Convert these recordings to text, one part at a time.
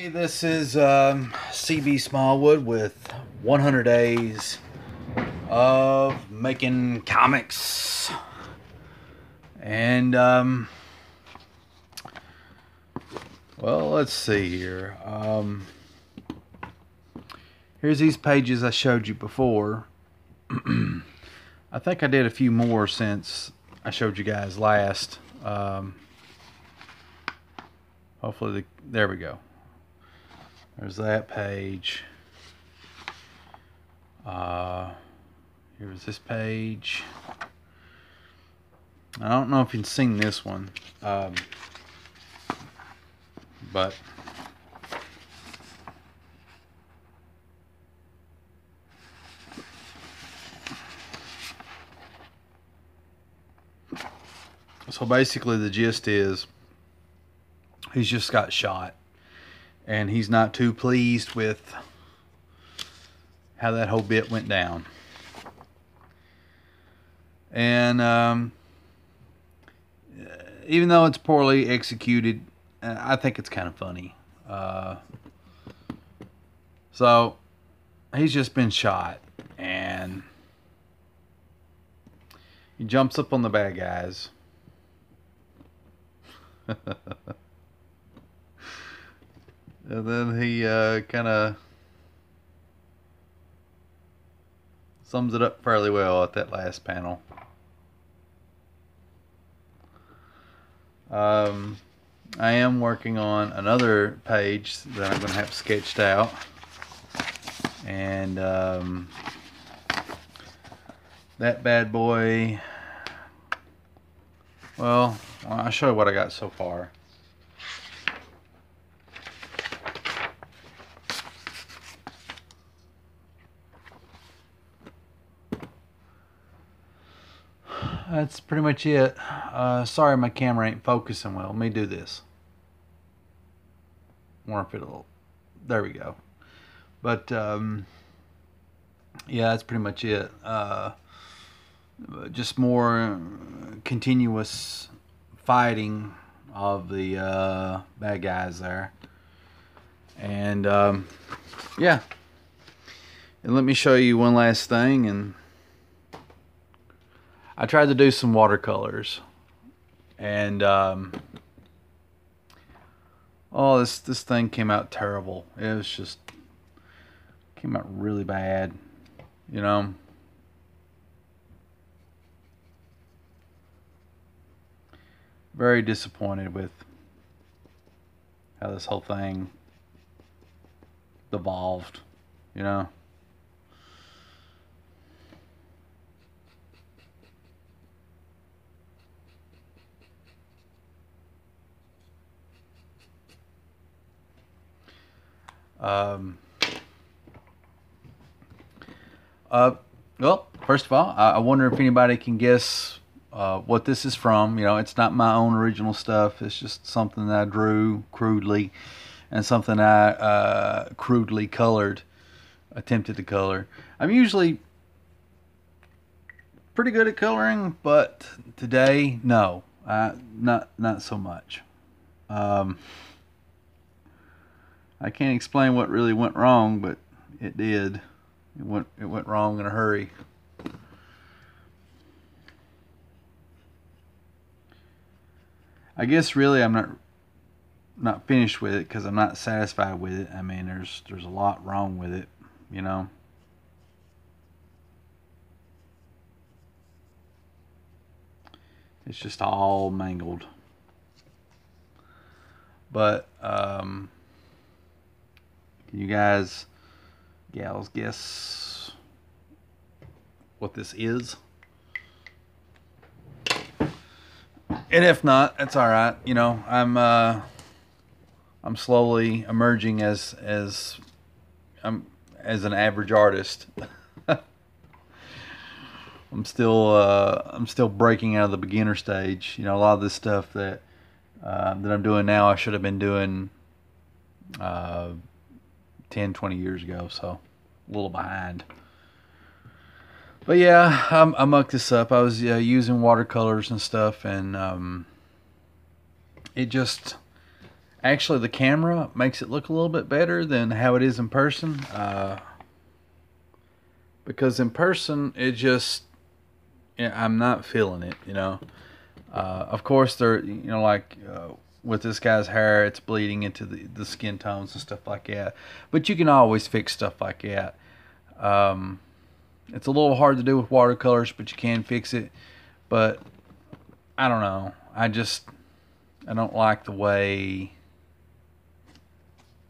Hey, this is C.B. Smallwood with 100 Days of Making Comics. And, well, let's see here. Here's these pages I showed you before. I think I did a few more since I showed you guys last. Hopefully, there we go. There's that page. Here's this page. I don't know if you've seen this one, but so basically the gist is he's just got shot. And he's not too pleased with how that whole bit went down. And even though it's poorly executed, I think it's kind of funny. So he's just been shot. And he jumps up on the bad guys. And then he kind of sums it up fairly well at that last panel. I am working on another page that I'm going to have sketched out. And that bad boy, well, I'll show you what I got so far. That's pretty much it. Sorry my camera ain't focusing well. Let me do this. Warp it a little. There we go. But, yeah, that's pretty much it. Just more continuous fighting of the bad guys there. And, yeah. And let me show you one last thing. And I tried to do some watercolors, and oh, this thing came out terrible. It was just came out really bad, you know. Very disappointed with how this whole thing devolved, you know. Well, first of all, I wonder if anybody can guess what this is from. You know, it's not my own original stuff. It's just something that I drew crudely, and something I crudely colored, attempted to color. I'm usually pretty good at coloring, but today, no, not so much. I can't explain what really went wrong, but it did. It went wrong in a hurry. I guess really I'm not finished with it because I'm not satisfied with it. I mean, there's a lot wrong with it, you know. It's just all mangled. But can you guys, gals, guess what this is? And if not, that's all right. You know, I'm slowly emerging as an average artist. I'm still breaking out of the beginner stage. You know, a lot of this stuff that that I'm doing now, I should have been doing 10-20 years ago, so a little behind. But yeah, I mucked this up. I was using watercolors and stuff, and it just Actually, the camera makes it look a little bit better than how it is in person. Because in person, it just... I'm not feeling it, you know. Of course, they're, you know, like with this guy's hair, it's bleeding into the skin tones and stuff like that. But you can always fix stuff like that. It's a little hard to do with watercolors, but you can fix it. But I don't know. I don't like the way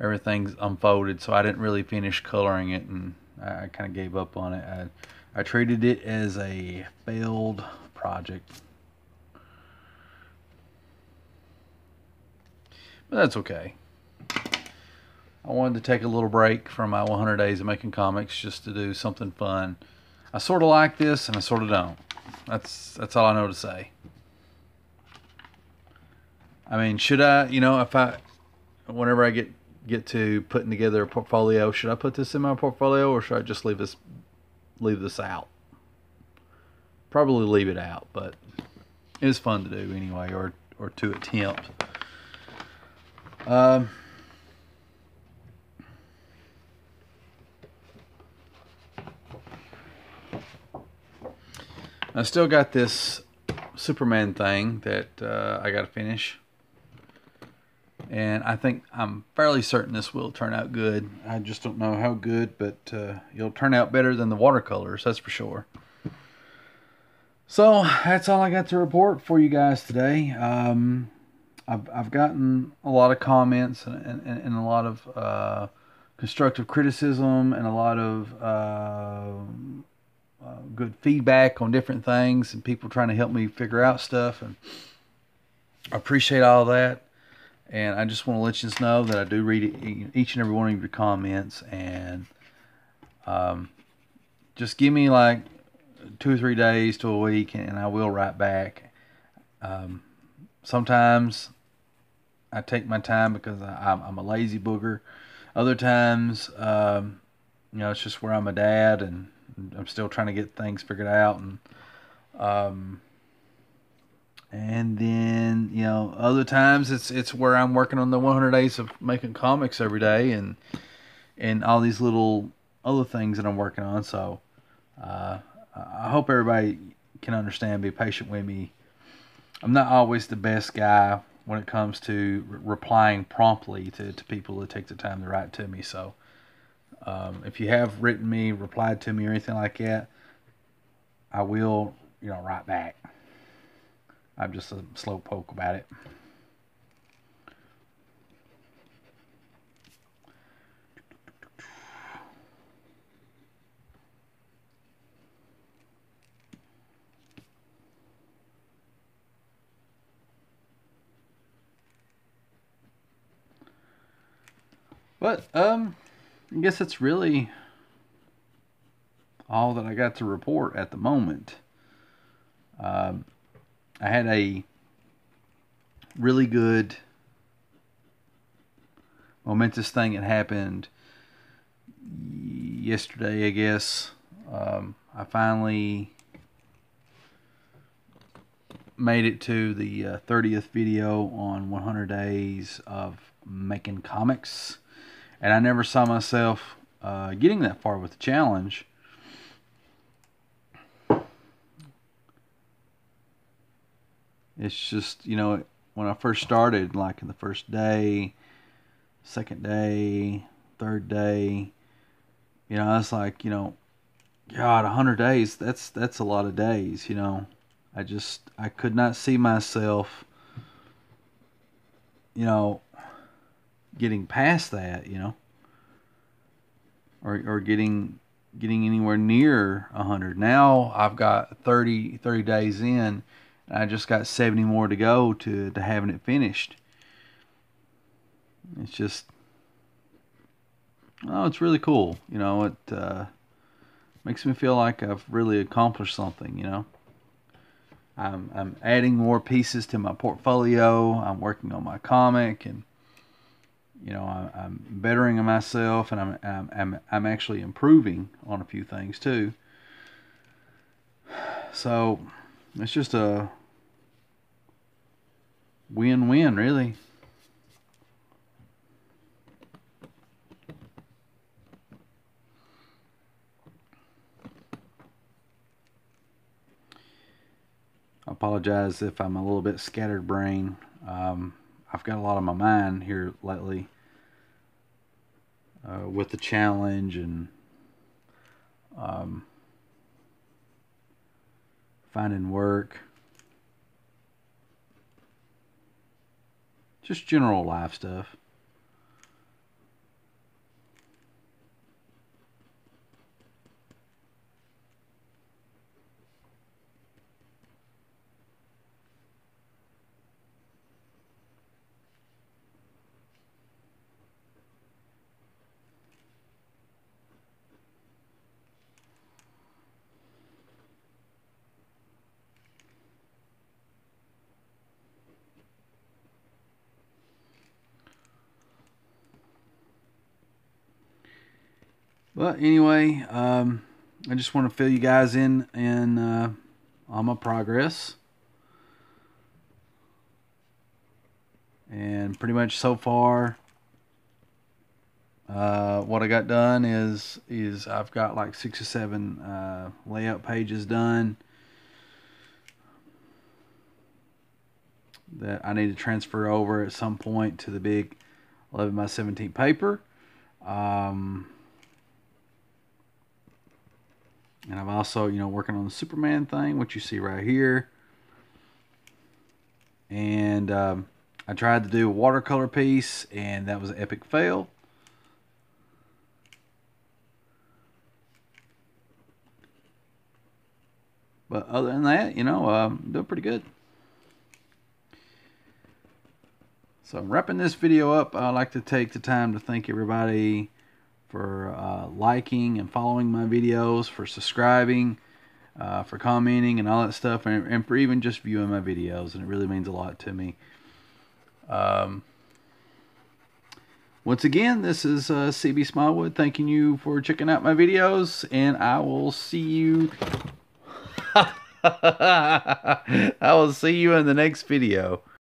everything's unfolded, so I didn't really finish coloring it, and I kind of gave up on it. I treated it as a failed project. But that's okay. I wanted to take a little break from my 100 Days of Making Comics just to do something fun. I sort of like this and I sort of don't. That's all I know to say. I mean, should I, you know, whenever I get to putting together a portfolio, should I put this in my portfolio or should I just leave this out? Probably leave it out, but it's fun to do anyway, or to attempt. I still got this Superman thing that I gotta finish, and I think I'm fairly certain this will turn out good. I just don't know how good, but it'll turn out better than the watercolors, that's for sure. So that's all I got to report for you guys today. I've gotten a lot of comments and a lot of constructive criticism and a lot of good feedback on different things, and people trying to help me figure out stuff, and I appreciate all that. And I just want to let you know that I do read each and every one of your comments, and just give me like 2 or 3 days to a week and I will write back. Sometimes I take my time because I'm a lazy booger. Other times, you know, it's just where I'm a dad and I'm still trying to get things figured out, and then, you know, other times it's where I'm working on the 100 Days of Making Comics every day, and all these little other things that I'm working on. So I hope everybody can understand, be patient with me. I'm not always the best guy when it comes to replying promptly to people that take the time to write to me. So if you have written me, replied to me, or anything like that, I will, you know, write back. I'm just a slow poke about it. But, I guess that's really all that I got to report at the moment. I had a really good, momentous thing that happened yesterday, I guess. I finally made it to the 30th video on 100 Days of Making Comics. And I never saw myself getting that far with the challenge. It's just, you know, when I first started, like in the first day, second day, third day, you know, I was like, you know, God, 100 days, that's a lot of days, you know. I could not see myself, you know, getting past that, you know, or getting anywhere near 100. Now I've got 30 days in, and I just got 70 more to go to having it finished. It's just, oh, it's really cool, you know. It makes me feel like I've really accomplished something, you know. I'm adding more pieces to my portfolio. I'm working on my comic, and you know, I'm bettering myself, and I'm actually improving on a few things too. So it's just a win-win, really. apologize if I'm a little bit scatterbrained. I've got a lot on my mind here lately with the challenge and finding work, just general life stuff. But anyway, I just want to fill you guys in and on my progress. And pretty much so far, what I got done is I've got like 6 or 7 layout pages done that I need to transfer over at some point to the big 11x17 paper. And I'm also, you know, working on the Superman thing, which you see right here. And I tried to do a watercolor piece, and that was an epic fail. But other than that, you know, I'm doing pretty good. So I'm wrapping this video up. I'd like to take the time to thank everybody for liking and following my videos, for subscribing, for commenting and all that stuff, and for even just viewing my videos, and it really means a lot to me. Once again, this is C.B. Smallwood thanking you for checking out my videos, and I will see you I will see you in the next video.